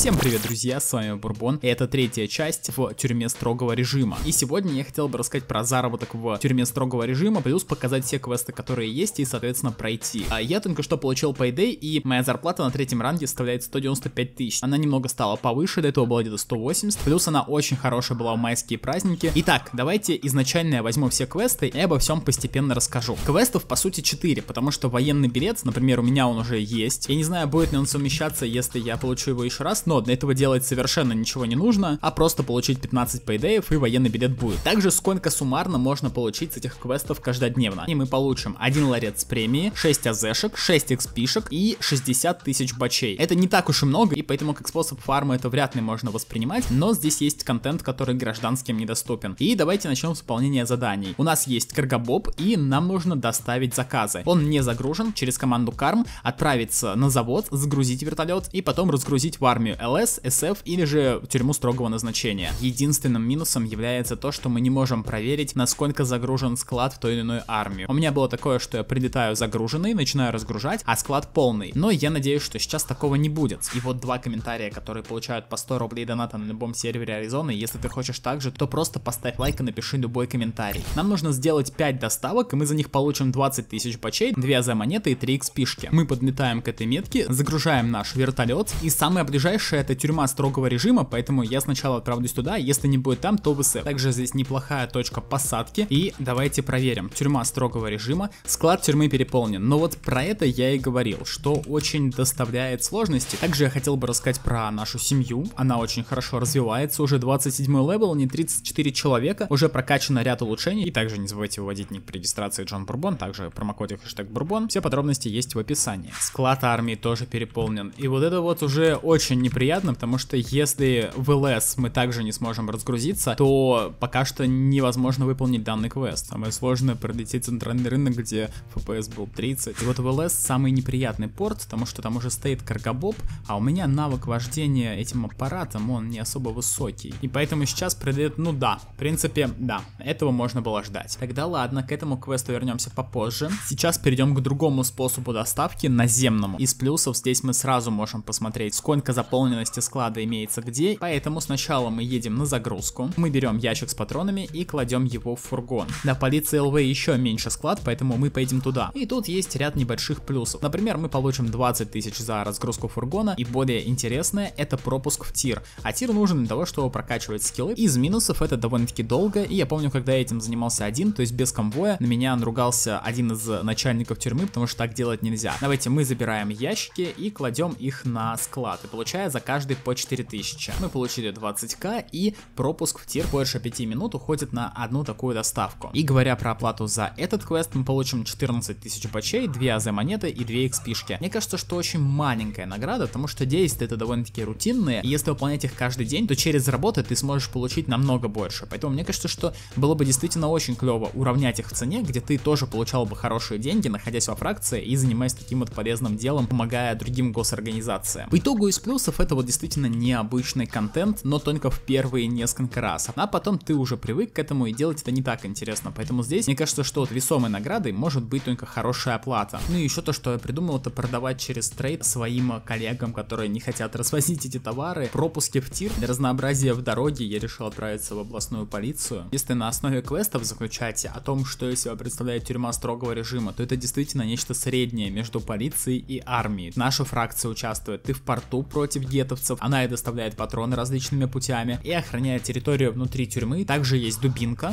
Всем привет, друзья, с вами Бурбон, и это третья часть в тюрьме строгого режима. И сегодня я хотел бы рассказать про заработок в тюрьме строгого режима, плюс показать все квесты, которые есть, и, соответственно, пройти. А я только что получил Payday, и моя зарплата на третьем ранге составляет 195 тысяч. Она немного стала повыше, до этого было где-то 180, плюс она очень хорошая была в майские праздники. Итак, давайте изначально я возьму все квесты и обо всем постепенно расскажу. Квестов, по сути, 4, потому что военный билет, например, у меня он уже есть. Я не знаю, будет ли он совмещаться, если я получу его еще раз, но для этого делать совершенно ничего не нужно, а просто получить 15 пейдеев и военный билет будет. Также сколько суммарно можно получить с этих квестов каждодневно. И мы получим 1 ларец с премии, 6 азшек, 6 экспишек и 60 тысяч бачей. Это не так уж и много, и поэтому как способ фарма это вряд ли можно воспринимать, но здесь есть контент, который гражданским недоступен. И давайте начнем с выполнения заданий. У нас есть каргабоб, и нам нужно доставить заказы. Он не загружен, через команду карм отправиться на завод, загрузить вертолет и потом разгрузить в армию ЛС, СФ или же тюрьму строгого назначения. Единственным минусом является то, что мы не можем проверить, насколько загружен склад в той или иной армии. У меня было такое, что я прилетаю загруженный, начинаю разгружать, а склад полный. Но я надеюсь, что сейчас такого не будет. И вот два комментария, которые получают по 100 рублей доната на любом сервере Аризоны. Если ты хочешь так же, то просто поставь лайк и напиши любой комментарий. Нам нужно сделать 5 доставок, и мы за них получим 20 тысяч бачей, 2 азмонеты и 3 экспишки. Мы подметаем к этой метке, загружаем наш вертолет, и самое ближайшее — это тюрьма строгого режима, поэтому я сначала отправлюсь туда, если не будет там, то в СФ. Также здесь неплохая точка посадки, и давайте проверим. Тюрьма строгого режима, склад тюрьмы переполнен, но вот про это я и говорил, что очень доставляет сложности. Также я хотел бы рассказать про нашу семью, она очень хорошо развивается, уже 27 левел, не 34 человека, уже прокачано ряд улучшений, и также не забывайте вводить ник при регистрации Джон Бурбон, также промокод и хэштег Бурбон, все подробности есть в описании. Склад армии тоже переполнен, и вот это вот уже очень неприятно, потому что если в ЛС мы также не сможем разгрузиться, то пока что невозможно выполнить данный квест. Самое сложное — пролететь центральный рынок, где ФПС был 30. И вот в ЛС самый неприятный порт, потому что там уже стоит каргабоб, а у меня навык вождения этим аппаратом, он не особо высокий. И поэтому сейчас прилетит, ну да, в принципе, да, этого можно было ждать. Тогда ладно, к этому квесту вернемся попозже. Сейчас перейдем к другому способу доставки, наземному. Из плюсов здесь мы сразу можем посмотреть, сколько заполненности склада имеется где, поэтому сначала мы едем на загрузку, мы берем ящик с патронами и кладем его в фургон. Для полиции ЛВ еще меньше склад, поэтому мы поедем туда. И тут есть ряд небольших плюсов. Например, мы получим 20 тысяч за разгрузку фургона, и более интересное — это пропуск в тир. А тир нужен для того, чтобы прокачивать скиллы. Из минусов это довольно-таки долго, и я помню, когда я этим занимался один, то есть без конвоя, на меня ругался один из начальников тюрьмы, потому что так делать нельзя. Давайте мы забираем ящики и кладем их на склад, и получая за каждый по 4000. Мы получили 20к, и пропуск в тир больше 5 минут уходит на одну такую доставку. И говоря про оплату за этот квест, мы получим 14 тысяч бачей, 2 АЗ монеты и 2 экспишки. Мне кажется, что очень маленькая награда, потому что действия это довольно-таки рутинные, и если выполнять их каждый день, то через работу ты сможешь получить намного больше. Поэтому мне кажется, что было бы действительно очень клево уравнять их в цене, где ты тоже получал бы хорошие деньги, находясь во фракции и занимаясь таким вот полезным делом, помогая другим госорганизациям. По итогу из плюсов это вот действительно необычный контент, но только в первые несколько раз. А потом ты уже привык к этому, и делать это не так интересно. Поэтому здесь, мне кажется, что вот весомой наградой может быть только хорошая оплата. Ну и еще то, что я придумал, это продавать через трейд своим коллегам, которые не хотят развозить эти товары, пропуски в тир. Для разнообразия в дороге я решил отправиться в областную полицию. Если на основе квестов заключаете о том, что если представляет тюрьма строгого режима, то это действительно нечто среднее между полицией и армией. Наша фракция участвует и в порту против гетовцев, она и доставляет патроны различными путями, и охраняет территорию внутри тюрьмы. Также есть дубинка.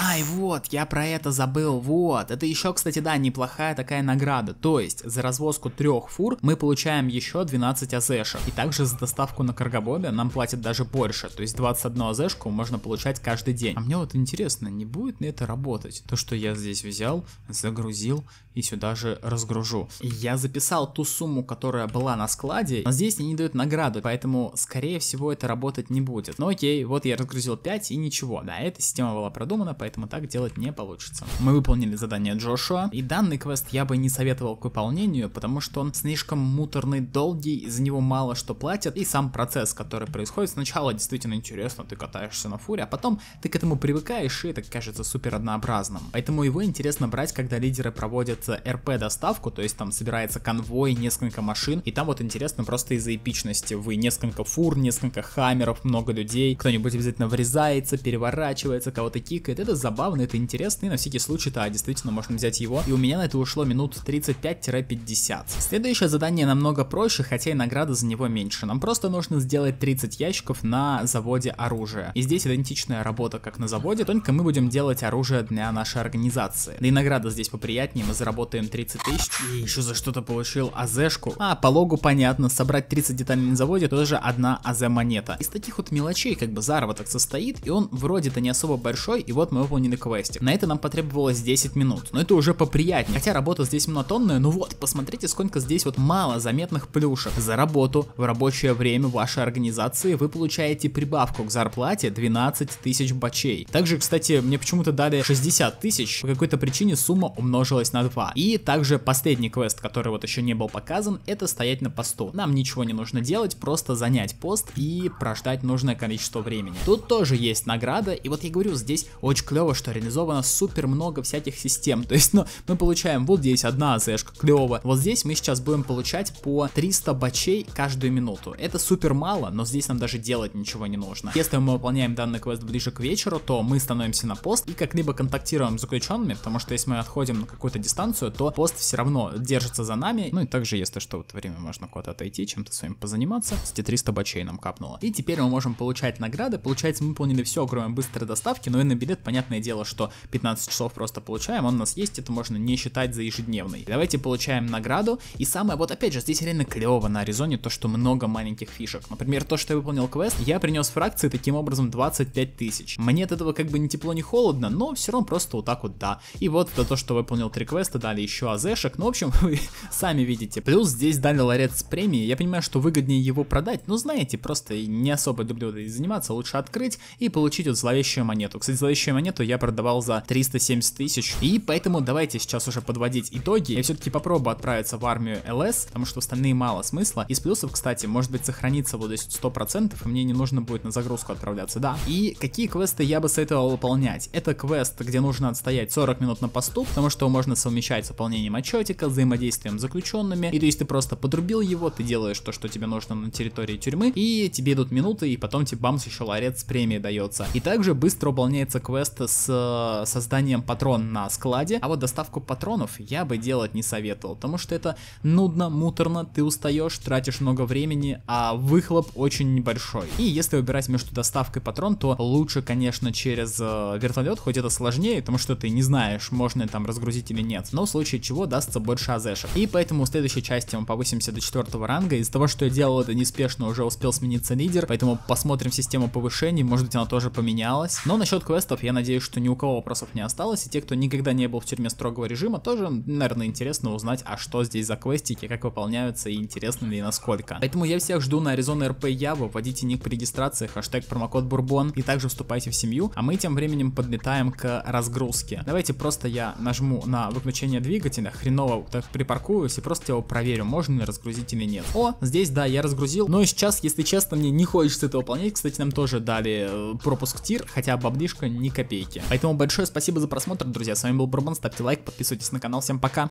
Ай, вот, я про это забыл, вот. Это еще, кстати, да, неплохая такая награда. То есть, за развозку 3 фур мы получаем еще 12 азэшек. И также за доставку на каргабобе нам платят даже больше. То есть, 21 азэшку можно получать каждый день. А мне вот интересно, не будет ли это работать? То, что я здесь взял, загрузил и сюда же разгружу. И я записал ту сумму, которая была на складе, но здесь они не дают награду, поэтому, скорее всего, это работать не будет. Ну окей, вот я разгрузил 5 и ничего. Да, эта система была продумана, поэтому поэтому так делать не получится. Мы выполнили задание Джошуа, и данный квест я бы не советовал к выполнению, потому что он слишком муторный, долгий, из-за него мало что платят, и сам процесс, который происходит, сначала действительно интересно, ты катаешься на фуре, а потом ты к этому привыкаешь, и это кажется супер однообразным. Поэтому его интересно брать, когда лидеры проводят РП-доставку, то есть там собирается конвой, несколько машин, и там вот интересно просто из-за эпичности. Вы несколько фур, несколько хаммеров, много людей, кто-нибудь обязательно врезается, переворачивается, кого-то кикает. Это забавно, это интересно, и на всякий случай, да, действительно можно взять его. И у меня на это ушло минут 35-50. Следующее задание намного проще, хотя и награда за него меньше. Нам просто нужно сделать 30 ящиков на заводе оружия. И здесь идентичная работа, как на заводе, только мы будем делать оружие для нашей организации. Да и награда здесь поприятнее, мы заработаем 30 тысяч. И еще за что-то получил АЗ-шку. А, по логу понятно, собрать 30 деталей на заводе тоже одна АЗ-монета. Из таких вот мелочей как бы заработок состоит, и он вроде-то не особо большой, и вот мы выполнили квестик. На это нам потребовалось 10 минут, но это уже поприятнее. Хотя работа здесь монотонная, ну вот, посмотрите, сколько здесь вот мало заметных плюшек. За работу в рабочее время вашей организации вы получаете прибавку к зарплате 12 тысяч бачей. Также, кстати, мне почему-то дали 60 тысяч, по какой-то причине сумма умножилась на 2. И также последний квест, который вот еще не был показан, это стоять на посту. Нам ничего не нужно делать, просто занять пост и прождать нужное количество времени. Тут тоже есть награда, и вот я говорю, здесь очень клево, что реализовано супер много всяких систем. То есть, ну, мы получаем вот здесь одна АЗшка, клево. Вот здесь мы сейчас будем получать по 300 бачей каждую минуту. Это супер мало, но здесь нам даже делать ничего не нужно. Если мы выполняем данный квест ближе к вечеру, то мы становимся на пост и как-либо контактируем с заключенными, потому что если мы отходим на какую-то дистанцию, то пост все равно держится за нами. Ну и также, если что, в это время можно куда-то отойти, чем-то своим позаниматься. Кстати, 300 бачей нам капнуло. И теперь мы можем получать награды. Получается, мы выполнили все, кроме быстрой доставки, но и на билет, понятное дело, что 15 часов просто получаем, он у нас есть, это можно не считать за ежедневный. Давайте получаем награду. И самое, вот опять же, здесь реально клево на Аризоне то, что много маленьких фишек. Например, то, что я выполнил квест, я принес фракции таким образом 25 тысяч. Мне от этого как бы ни тепло, ни холодно, но все равно просто вот так вот, да. И вот за то, что выполнил 3 квеста, дали еще АЗшек, ну, в общем, вы сами видите. Плюс здесь дали ларец с премией, я понимаю, что выгоднее его продать, но знаете, просто не особо люблю заниматься, лучше открыть и получить вот зловещую монету. Кстати, зловещую монету я продавал за 370 тысяч, и поэтому давайте сейчас уже подводить итоги. Я все-таки попробую отправиться в армию ЛС, потому что остальные мало смысла. Из плюсов, кстати, может быть сохранится вот здесь 100%, и мне не нужно будет на загрузку отправляться, да. И какие квесты я бы советовал выполнять? Это квест, где нужно отстоять 40 минут на посту, потому что можно совмещать с выполнением отчетика, взаимодействием с заключенными, и то есть ты просто подрубил его, ты делаешь то, что тебе нужно на территории тюрьмы, и тебе идут минуты, и потом тебе бамс еще ларец с премией дается. И также быстро выполняется квест с созданием патрон на складе, а вот доставку патронов я бы делать не советовал, потому что это нудно, муторно, ты устаешь, тратишь много времени, а выхлоп очень небольшой. И если выбирать между доставкой патрон, то лучше, конечно, через вертолет, хоть это сложнее, потому что ты не знаешь, можно ли там разгрузить или нет, но в случае чего дастся больше АЗшек. И поэтому в следующей части мы повысимся до 4 ранга. Из-за того, что я делал это неспешно, уже успел смениться лидер, поэтому посмотрим систему повышений, может быть она тоже поменялась. Но насчет квестов, я надеюсь, что ни у кого вопросов не осталось, и те, кто никогда не был в тюрьме строгого режима, тоже, наверное, интересно узнать, а что здесь за квестики, как выполняются и интересно ли и насколько. Поэтому я всех жду на Arizona RolePlay, вводите ник при регистрации, хэштег промокод Бурбон, и также вступайте в семью, а мы тем временем подлетаем к разгрузке. Давайте просто я нажму на выключение двигателя, хреново так припаркуюсь и просто его проверю, можно ли разгрузить или нет. О, здесь да, я разгрузил, но сейчас, если честно, мне не хочется это выполнять. Кстати, нам тоже дали пропуск в тир, хотя баблишка ни копейки. Поэтому большое спасибо за просмотр, друзья, с вами был Бурбон, ставьте лайк, подписывайтесь на канал, всем пока!